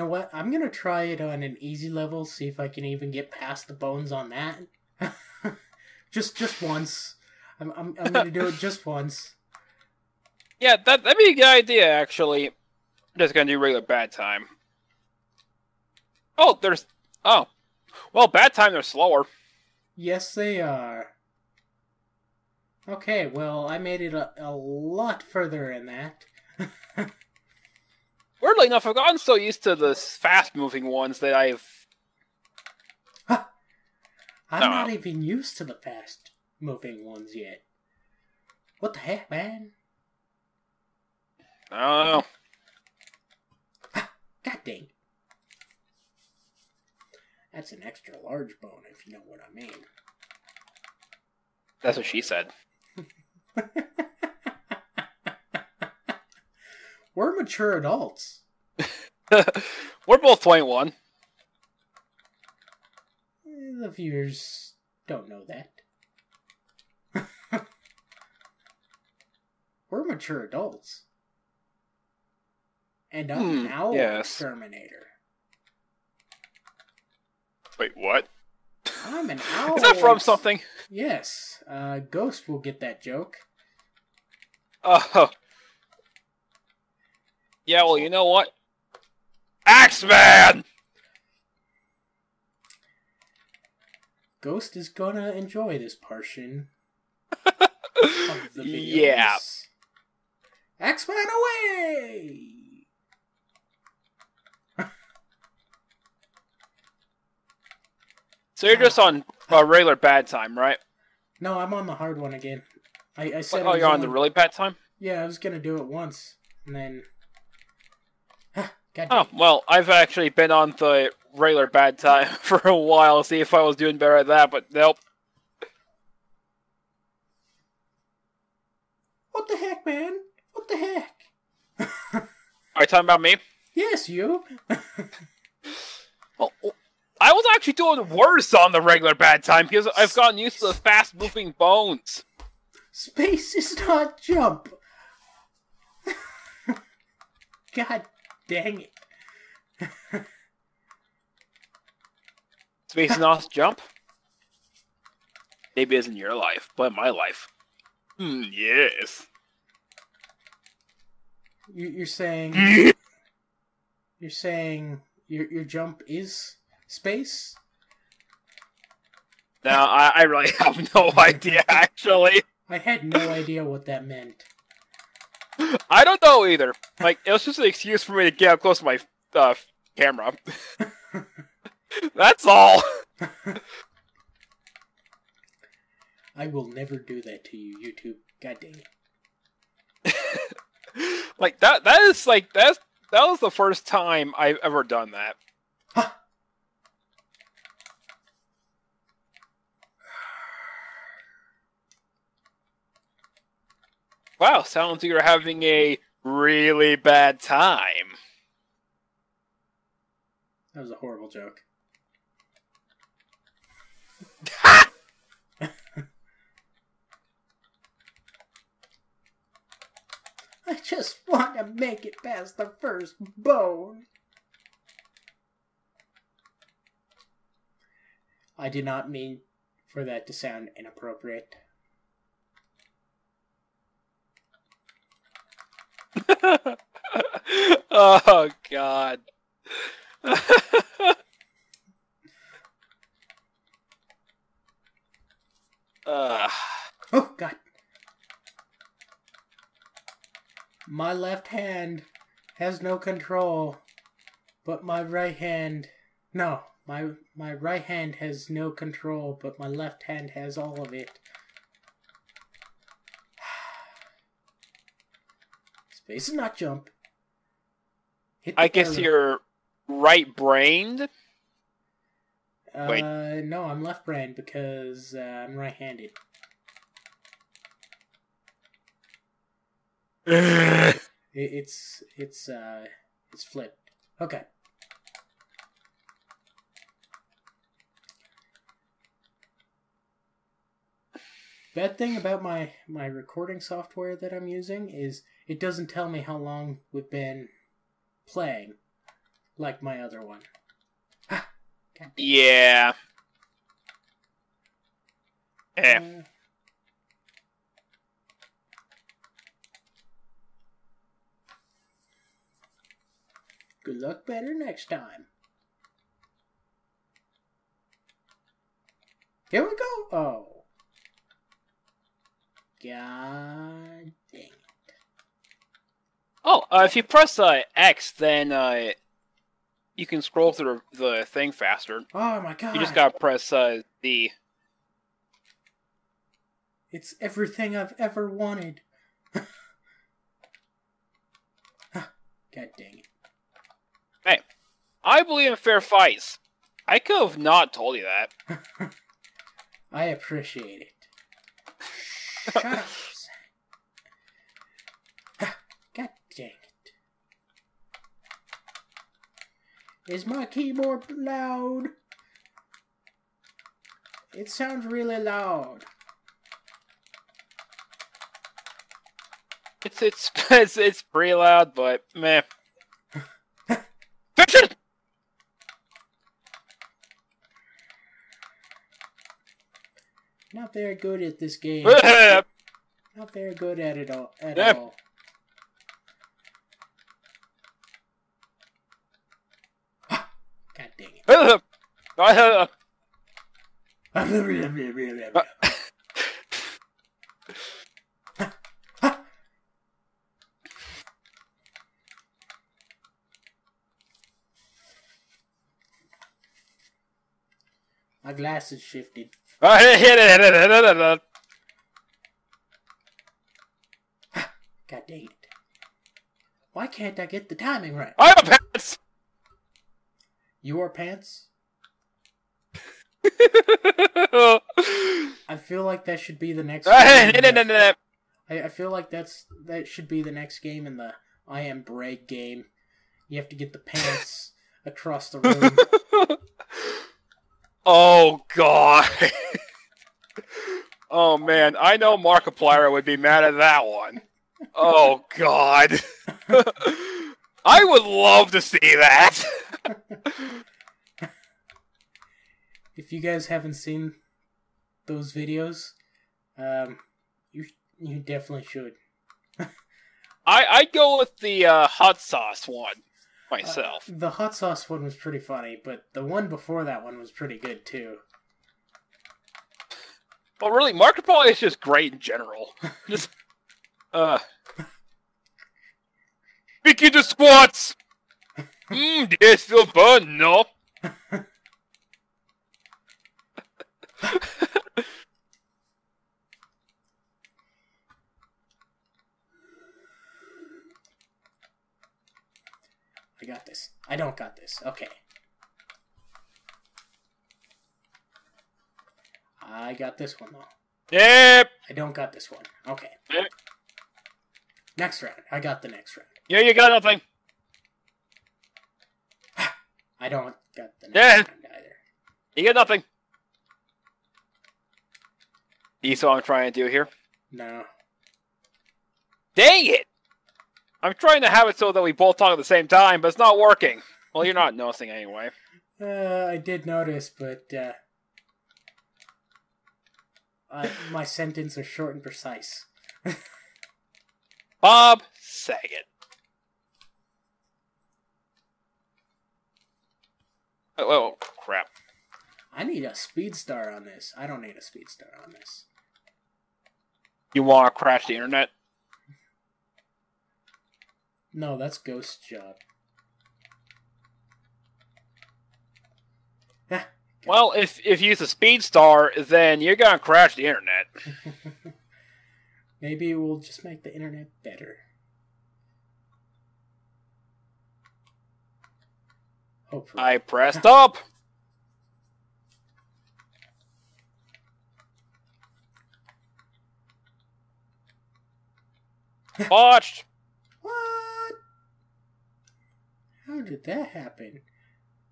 know what? I'm going to try it on an easy level, see if I can even get past the bones on that. just once. I'm going to do it just once. Yeah, that'd be a good idea, actually. I'm just going to do regular Bad Time. Oh, there's... Oh. Well, Bad Time, they're slower. Yes, they are. Okay, well, I made it a lot further in that. Weirdly enough, I've gotten so used to the fast-moving ones that I've... Huh. I'm not even used to the fast-moving ones yet. What the heck, man? I don't know. Huh. God dang. That's an extra large bone, if you know what I mean. That's what she said. We're mature adults. We're both 21. The viewers don't know that. We're mature adults. And I'm an owl exterminator. Wait, what? I'm an owl. Is that from something? Yes. Ghost will get that joke. Oh. Yeah, well, you know what? Axeman! Ghost is gonna enjoy this portion of the videos. Yeah. Axeman away! So you're just on a regular Bad Time, right? No, I'm on the hard one again. I said. Oh, you're on the really Bad Time? Yeah, I was gonna do it once, and then. Oh well, I've actually been on the regular Bad Time for a while. See if I was doing better at that, but nope. What the heck, man? What the heck? Are you talking about me? Yes, you. Well. I was actually doing worse on the regular Bad Time because I've gotten used to the fast-moving bones. Space is not jump. God dang it. Space is not jump? Maybe it's in your life, but in my life. Yes. You're saying... you're saying your jump is... space? No, I really have no idea, actually. I had no idea what that meant. I don't know either. Like, it was just an excuse for me to get up close to my camera. That's all. I will never do that to you, YouTube. God dang it. Like, that was the first time I've ever done that. Huh. Wow, sounds like you're having a really bad time. That was a horrible joke. I just want to make it past the first bone. I did not mean for that to sound inappropriate. Oh God! Oh God! My left hand has no control, but my right hand my right hand has no control, but my left hand has all of it. Space is not jump. I guess you're right-brained? Wait. No, I'm left-brained because I'm right-handed. It's flipped. Okay. Bad thing about my recording software that I'm using is it doesn't tell me how long we've been playing. like my other one. Ah, yeah. Eh. Good luck better next time. Here we go. Oh. God dang it. Oh, if you press X, then you can scroll through the thing faster. Oh my god. You just gotta press D. It's everything I've ever wanted. God dang it. Hey, I believe in fair fights. I could have not told you that. I appreciate it. Shut up. God dang it. Is my keyboard loud? It sounds really loud. It's pretty loud, but meh. Fiction! Not very good at this game. Not very good at it all. At all. God dang it. My glasses shifted. God dang it. Why can't I get the timing right? I have pants! Your pants? I feel like that should be the next game. I feel like that should be the next game in the I Am Brag game. You have to get the pants across the room. Oh, God. Oh, man. I know Markiplier would be mad at that one. Oh, God. I would love to see that. If you guys haven't seen those videos, you definitely should. I'd go with the hot sauce one. Myself. The hot sauce one was pretty funny, but the one before that one was pretty good, too. Well, really, Markiplier is just great in general. Just, Mickey the squats! They're still burning, no? I got this. I don't got this. Okay. I got this one, though. Yep. I don't got this one. Okay. Yep. Next round. I got the next round. Yeah, you got nothing. I don't got the next round either. You got nothing. You saw what I'm trying to do here? No. Dang it! I'm trying to have it so that we both talk at the same time, but it's not working. Well, you're not noticing anyway. I did notice, but my sentences are short and precise. Bob Saget. Oh, crap. I need a speed star on this. I don't need a speed star on this. You want to crash the internet? No, that's Ghost Job. Well, if you use a speed star, then you're gonna crash the internet. Maybe we'll just make the internet better. Hopefully. I pressed up. Watched. How did that happen?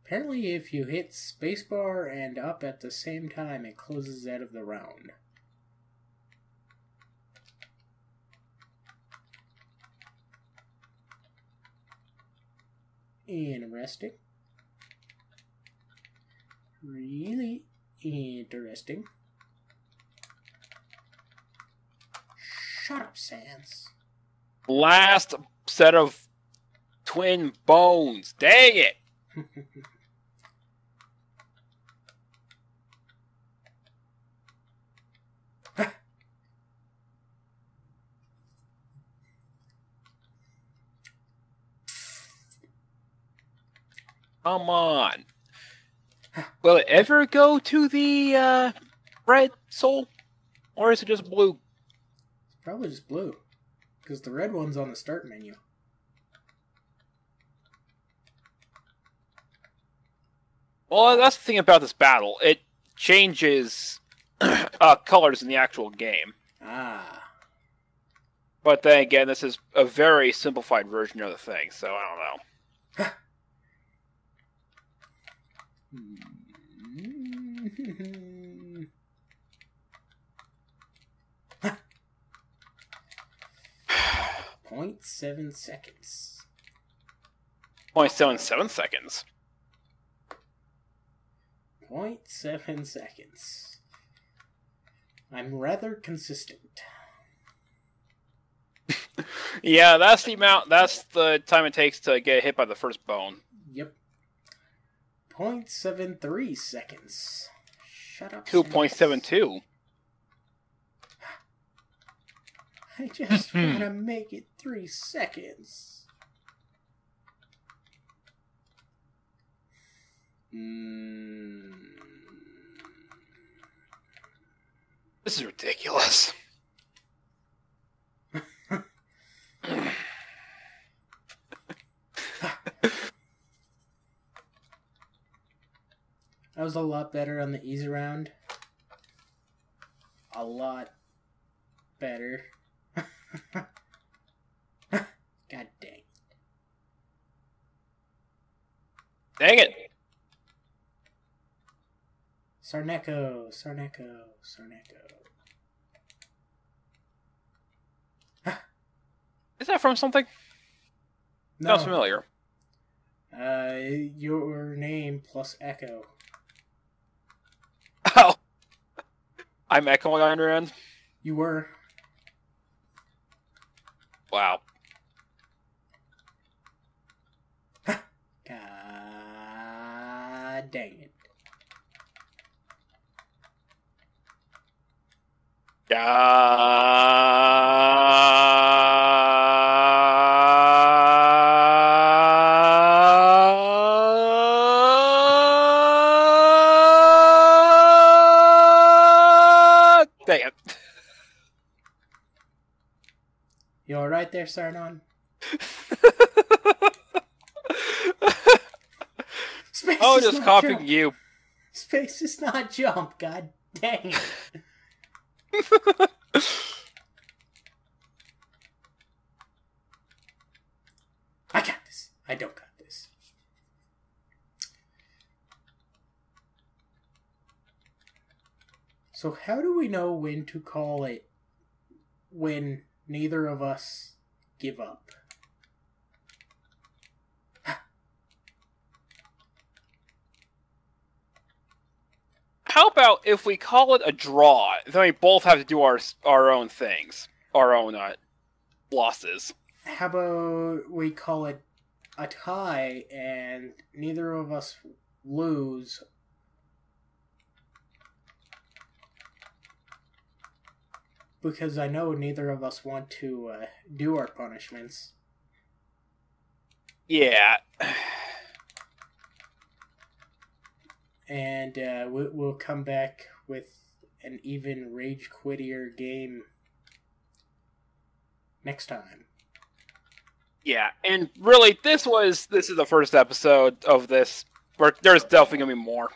Apparently if you hit spacebar and up at the same time, it closes out of the round. interesting. Really interesting. Shut up, Sans. Last set of twin bones. Dang it! Come on. Will it ever go to the red soul? Or is it just blue? It's probably just blue. Because the red one's on the start menu. Well, that's the thing about this battle. It changes colors in the actual game. Ah. But then again, this is a very simplified version of the thing, so I don't know. Huh. 0.7 seconds. 0.77 seconds. 0.7 seconds. I'm rather consistent. Yeah, that's the amount. That's the time it takes to get hit by the first bone. Yep. 0.73 seconds. Shut up. 2.72. I just want to make it 3 seconds. This is ridiculous. That was a lot better on the easy round. A lot better. God dang it. Dang it! Sarneko. Is that from something? No. Sounds familiar. Your name plus echo. Oh, I'm echoing on your end. You were. Wow. God dang it. You all right there, Sarnon? Space oh, just copying you. Space is not jump. God dang it. I got this. I don't got this. So how do we know when to call it when... neither of us give up. How about if we call it a draw? Then we both have to do our own things, our own losses. How about we call it a tie and neither of us lose? Because I know neither of us want to do our punishments. Yeah. And we'll come back with an even rage quittier game next time. Yeah, and really, this is the first episode of this. There's definitely gonna be more.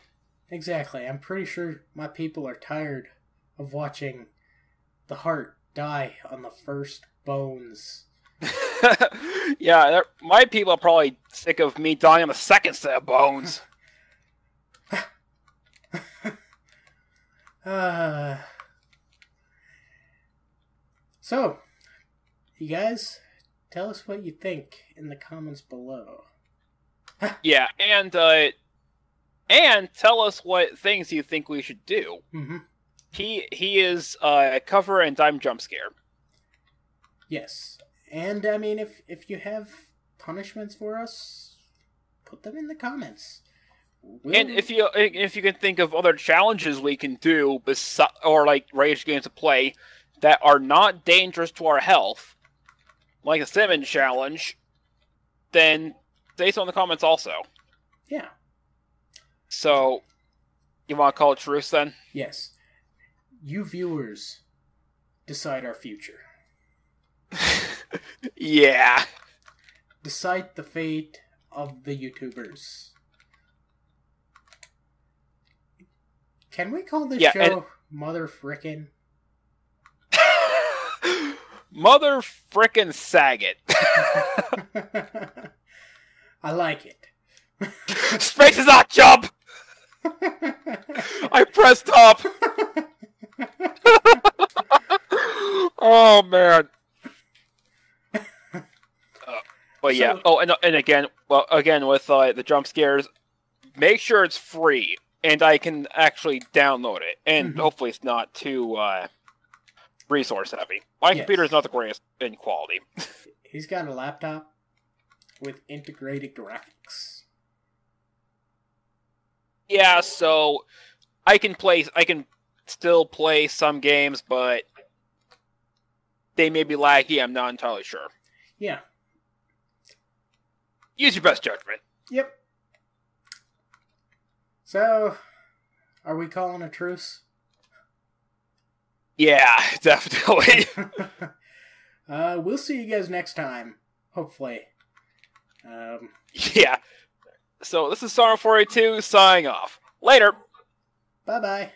Exactly. I'm pretty sure my people are tired of watching the heart die on the first bones. Yeah, my people are probably sick of me dying on the second set of bones. So, you guys, tell us what you think in the comments below. Yeah, and tell us what things you think we should do. Mm-hmm. He is cover and dime jump scare. Yes, and I mean, if you have punishments for us, put them in the comments. We'll... And if you can think of other challenges we can do, or like rage games to play that are not dangerous to our health, like a salmon challenge, then say so in the comments also. Yeah. So, you want to call it truce then? Yes. You viewers decide our future. Yeah. Decide the fate of the YouTubers. Can we call this show Mother Frickin'? Mother Frickin' Saget. I like it. Space is not jump! I pressed up! Oh, man. But yeah. Oh, and again, well, again with the jump scares, make sure it's free. And I can actually download it, and mm-hmm. hopefully it's not too resource heavy. My computer is not the greatest in quality. He's got a laptop with integrated graphics. Yeah, so I can still play some games, but they may be laggy. I'm not entirely sure. Yeah. Use your best judgment. Yep. So, are we calling a truce? Yeah, definitely. We'll see you guys next time, hopefully. Yeah. So, this is Sarnon42 signing off. Later. Bye-bye.